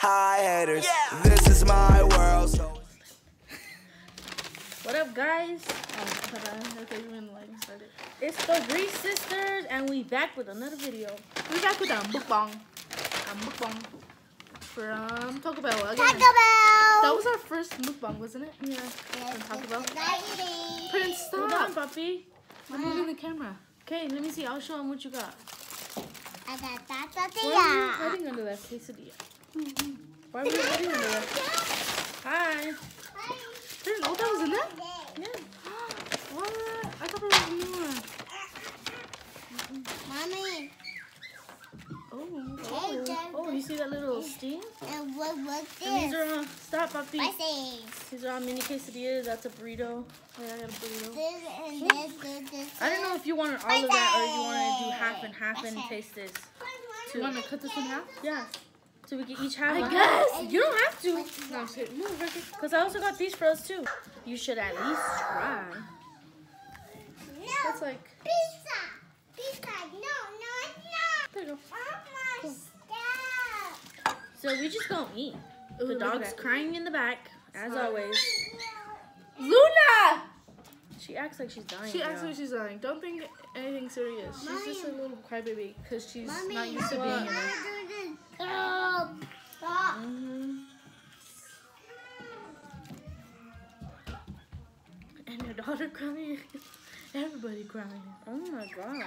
Hi haters, yeah. This is my world. What up guys? Okay, we're gonna like start it. It's the Ruiz Sisters and we back with another video. We back with a mukbang. A mukbang from Taco Bell again. Taco Bell! That was our first mukbang, wasn't it? Yeah. From Taco Bell. Prince, stop! Hold on, puppy. I'm moving the camera. Okay, let me see. I'll show them what you got. I got that tortilla. Why are you hiding under that quesadilla? Mm-hmm. Why were you hiding under that? Hi. Hi. There's no that was in there? Yeah. What? I thought there was more. Mommy. Oh, you see that little steam? And what's this? And these are on, stop, puppy. These are on mini quesadillas. That's a burrito. Oh, yeah, I got a burrito. This. I don't know if you wanted all of that or you want to do half and half and taste this. Do you want to cut this in half? Yeah. So we can each have one. I guess. You don't have to. No, I'm just kidding. Because I also got these for us, too. You should at least try. No. That's like... Pizza. No. There you go. Cool. So we just gonna eat. Ooh, the dog's crying in the back, as always. Luna! She acts like she's dying. Don't think anything serious. She's just a little crybaby because she's not used to being in this. And her daughter crying. Everybody crying. Oh my god.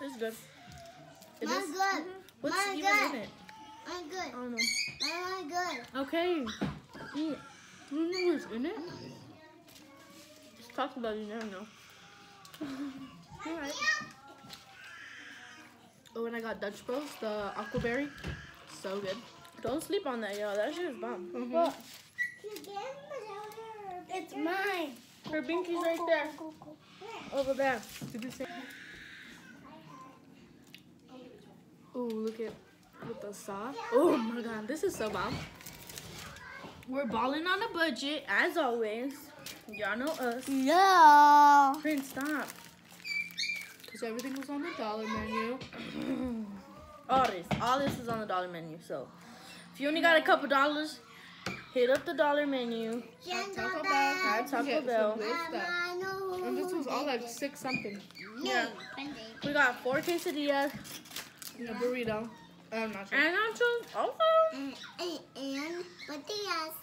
It's good. It is good. What's even in it? I'm good. I don't know. I'm good. Okay. Eat it. You know what's in it? Just talk about it, you never know. Alright. Oh, and I got Dutch Bros, the aquaberry. So good. Don't sleep on that, y'all. That shit is bomb. Mm-hmm. Well, it's mine. Her binky's right there. Over there. Did you see? Oh, look at with the sauce. Oh my god, this is so bomb. We're balling on a budget, as always. Y'all know us. No. Prince, stop. Because everything was on the dollar menu. All this is on the dollar menu. So, if you only got a couple dollars, hit up the dollar menu. Taco Bell. And this was all like 6 something. Yeah. We got 4 quesadillas. And a burrito. And nachos. And nachos also. And tortillas.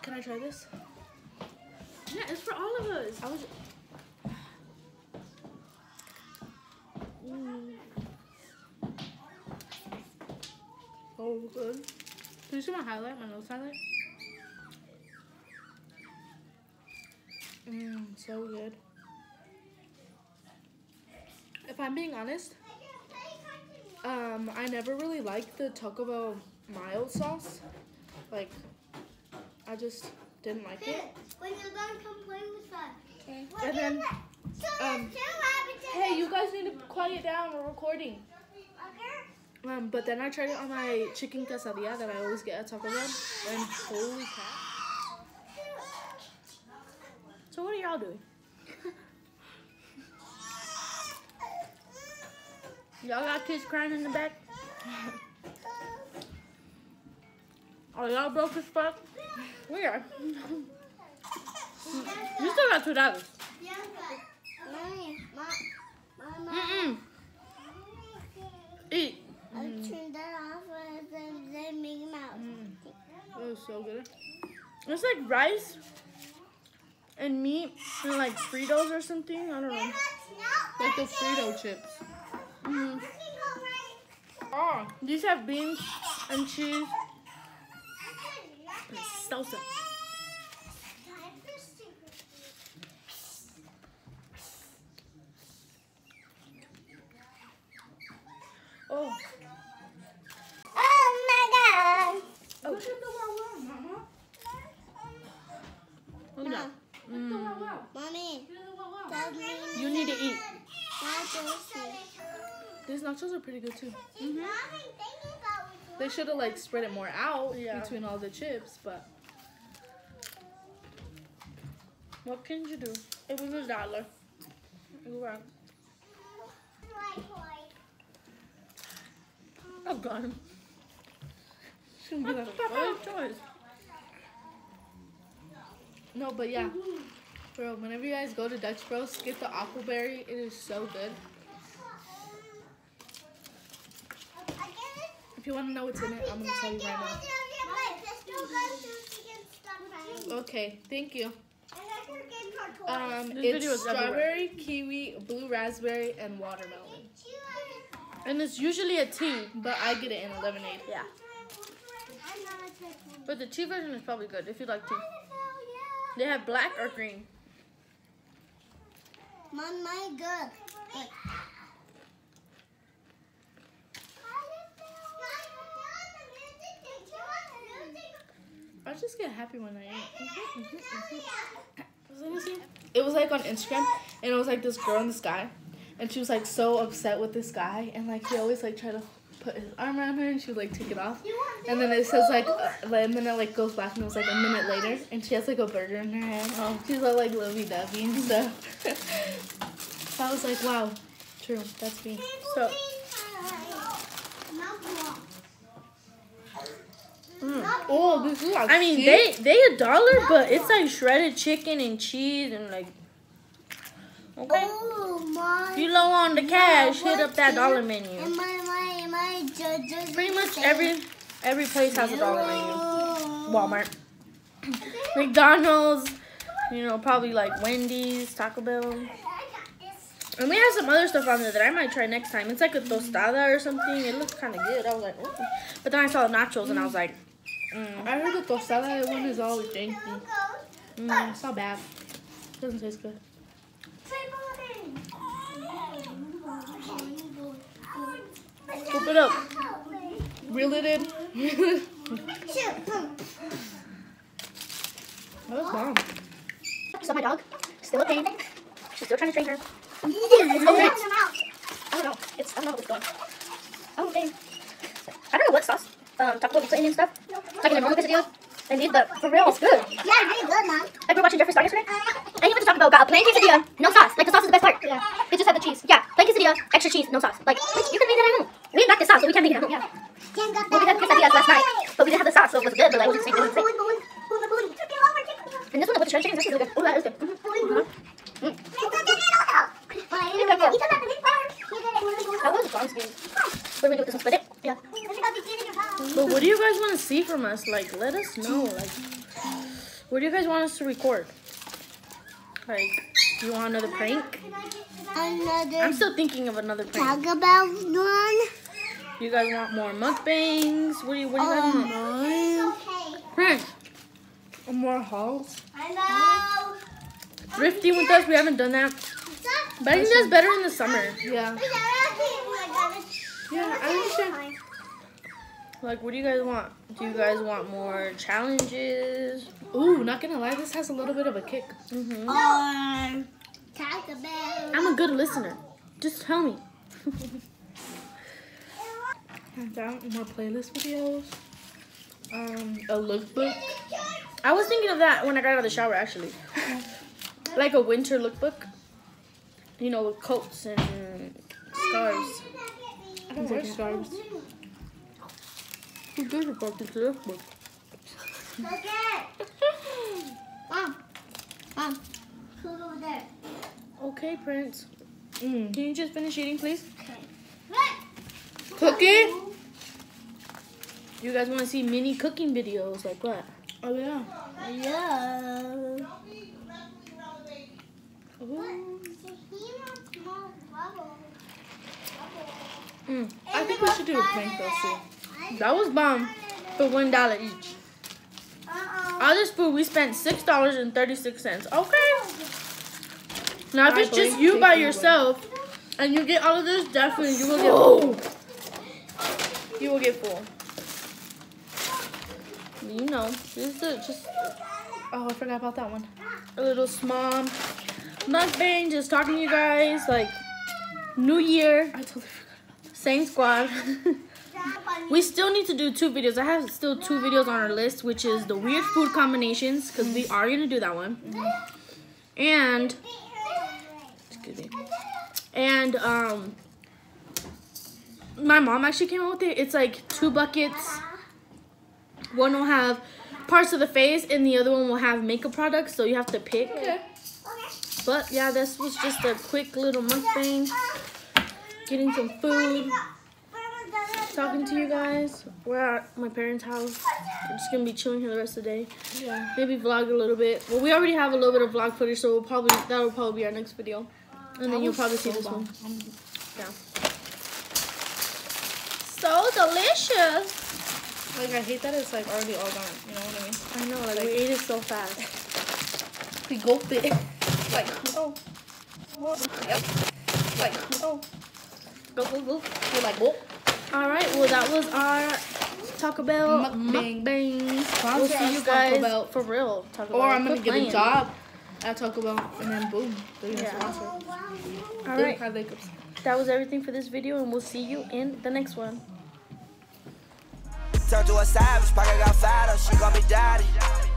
Can I try this? Yeah, it's for all of us. Oh, good. Can you see my highlight? My nose highlight? So good. If I'm being honest, I never really liked the Taco Bell mild sauce. Like, I just didn't like it. When you're done, come play with us. And then, hey, you guys need to quiet down. We're recording. But then I tried it on my chicken quesadilla that I always get at Taco Bell, and holy crap! So what are y'all doing? Y'all got kids crying in the back? Are y'all broke as fuck? We are. You still got $2. Eat. I turned that off and then make it out. That was so good. It's like rice and meat and like Fritos or something. I don't know. Like the Frito chips. Oh, these have beans and cheese and salsa. Oh. Oh my god! Look at the wow, Mama. Look at that. Look at the wow. Mommy, you need to eat. These nachos are pretty good too. They should have like spread it more out between all the chips, but what can you do? It was $1. You're right. I've got him. It's gonna be like a good choice. No, but yeah. Bro, whenever you guys go to Dutch Bros, get the Aquaberry. It is so good. If you want to know what's in it, I'm going to tell you right now. Okay, thank you. It's strawberry, kiwi, blue raspberry, and watermelon. And it's usually a tea, but I get it in a lemonade. Yeah. But the tea version is probably good if you like tea. They have black or green. Mom, my good. I just get happy when I eat. It was like on Instagram, and it was like this girl in the sky, and she was like so upset with this guy, and like he always like tried to put his arm around her, and she would like take it off, and then it says like, and then it like goes back, and it was like a minute later, and she has like a burger in her hand. She's all like lovey-dovey and stuff. So I was like, wow, true, that's me. So. Oh, this is like they $1, but it's like shredded chicken and cheese and like. Okay. Oh my! If you low on the cash, hit up that dollar menu. Pretty much every place has a dollar menu. Walmart, McDonald's, you know, probably like Wendy's, Taco Bell. And they have some other stuff on there that I might try next time. It's like a tostada or something. It looks kind of good. I was like, oh. But then I saw the nachos and I was like. I heard the tostada one is all janky. It's not bad. It doesn't taste good. Scoop it up. Reel it in. That was bomb. So my dog, still a pain. She's still trying to train her. Okay. I don't know what's going on. Oh, dang. I don't know what sauce. Taco Bell pizza Indian stuff. Like in a normal pizza deal. Indeed, but for real, it's good. Yeah, it's really good, Mom. I grew up watching Jeffree Star yesterday. And he went to Taco Bell, got a plain quesadilla, no sauce. Like, the sauce is the best part. Yeah. It just had the cheese. Yeah, plain quesadilla, extra cheese, no sauce. Like, you can make that at home. We didn't got this sauce, so we can't make it at home. Yeah. Well, we had quesadillas last night, but we didn't have the sauce, so it was good, but like, we just made it. And this one with the shredded chicken is really good. Oh, that is good. That was a bomb spoon. What do we do with this one? Split it? Yeah. But what do you guys want to see from us? Like, let us know. Like, what do you guys want us to record? Like, do you want another prank? I'm still thinking of another prank. Talk about one. You guys want more mukbangs? What do you guys want? Prank. Or more hauls. Hello. Thrifting with us. We haven't done that. But I think that's better in the summer. Yeah. Yeah, I understand. Like, what do you guys want? Do you guys want more challenges? Ooh, not gonna lie, this has a little bit of a kick. I'm a good listener. Just tell me. More playlist videos. A lookbook. I was thinking of that when I got out of the shower, actually. Like a winter lookbook. You know, with coats and scarves. I don't wear scarves. She did it back into this book. Mom, who's over there? Okay, Prince. Can you just finish eating, please? Okay. Cooking? You guys want to see mini cooking videos like that? Oh, yeah. Yeah. Ooh. I think we should do a prank though, too. That was bomb for $1 each. All this food, we spent $6.36. Okay. Now, if it's just you by yourself and you get all of this, definitely you will get full. You will get full. You know, just oh, I forgot about that one. A little small mukbang, just talking to you guys, like New Year. I totally forgot about that. Same squad. We still need to do 2 videos. I have still 2 videos on our list, which is the weird food combinations, because we are going to do that one. And, excuse me. And, my mom actually came up with it. It's like two buckets. One will have parts of the face and the other one will have makeup products, so you have to pick. Okay. But yeah, this was just a quick little mukbang. Getting some food. Talking to you guys. We're at my parents' house. I'm just gonna be chilling here the rest of the day. Yeah. Maybe vlog a little bit. Well, we already have a little bit of vlog footage, so that'll probably be our next video. And then you'll probably see this one. Yeah. So delicious. Like, I hate that it's, like, already all gone. You know what I mean? I know. Like we ate it so fast. We gulped it. Like, oh. Yep. Like, oh. Go, go, go. We're like, whoop. All right. Well, that was our Taco Bell mukbang. We'll see you guys. For real. Taco Bell. Or I'm going to get a job at Taco Bell. And then, boom. Yeah. All right. That was everything for this video. And we'll see you in the next one. Turned to a savage, pocket got fatter, she called me daddy.